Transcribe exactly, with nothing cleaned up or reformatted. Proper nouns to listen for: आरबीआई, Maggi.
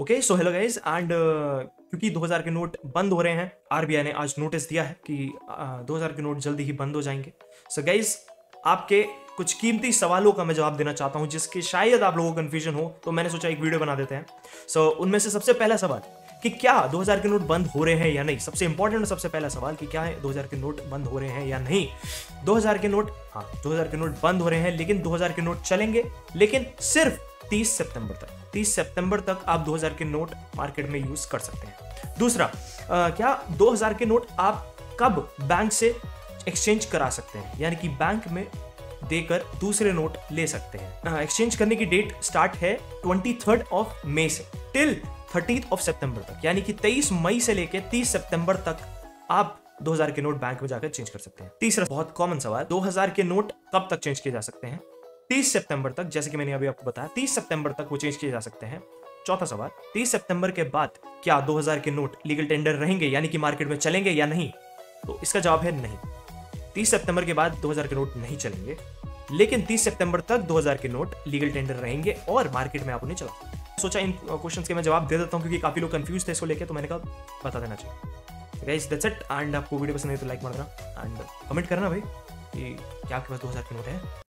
Okay so hello guys, and क्योंकि दो हज़ार के नोट बंद हो रहे हैं, आरबीआई ने आज नोटिस दिया है कि uh, दो हज़ार के नोट जल्दी ही बंद हो जाएंगे। सो so गाइज, आपके कुछ कीमती सवालों का मैं जवाब देना चाहता हूं जिसके शायद आप लोगों को कन्फ्यूजन हो, तो मैंने सोचा एक वीडियो बना देते हैं। सो so, उनमें से सबसे पहला सवाल कि क्या दो हज़ार के नोट बंद हो रहे हैं या नहीं। सबसे इंपॉर्टेंट और सबसे पहला सवाल कि क्या है दो हज़ार के नोट बंद हो रहे हैं या नहीं। दो हज़ार के नोट, हाँ दो हज़ार के नोट बंद हो रहे हैं, लेकिन दो हज़ार के नोट चलेंगे, लेकिन सिर्फ तीस सितंबर तक। तीस सितंबर तक आप दो हज़ार के नोट मार्केट में यूज कर सकते हैं। दूसरा, आ, क्या दो हज़ार के नोट आप कब बैंक से एक्सचेंज करा सकते हैं, यानी कि बैंक में देकर दूसरे नोट ले सकते हैं। एक्सचेंज करने की डेट स्टार्ट है तेईस ऑफ मई से टिल तीस ऑफ सितंबर तक, यानी कि तेईस मई से लेकर तीस सितंबर तक आप दो हज़ार के नोट बैंक में जाकर चेंज कर सकते हैं। तीसरा बहुत कॉमन सवाल, दो हज़ार के नोट कब तक चेंज किए जा सकते हैं? तीस सितंबर तक, जैसे कि मैंने अभी आपको बताया तीस सितंबर तक वो चेंज किए जा सकते हैं। चौथा सवाल, तीस सितंबर के बाद क्या दो हज़ार के नोट लीगल टेंडर रहेंगे, यानी कि मार्केट में चलेंगे या नहीं? तो इसका जवाब है नहीं। तीस सितंबर के बाद दो हज़ार के नोट नहीं चलेंगे, लेकिन तीस सितंबर तक दो हज़ार के नोट लीगल टेंडर रहेंगे और मार्केट में आप उन्हें चला सकते हैं। सोचा इन क्वेश्चंस के मैं जवाब दे देता हूं क्योंकि काफी लोग कंफ्यूज थे इसको लेके, तो मैंने कहा बता देना चाहिए। गाइस दैट्स इट, एंड आपको वीडियो पसंद आई तो लाइक मारना एंड कमेंट करना भाई कि क्या आपके पास दो हज़ार के नोट है।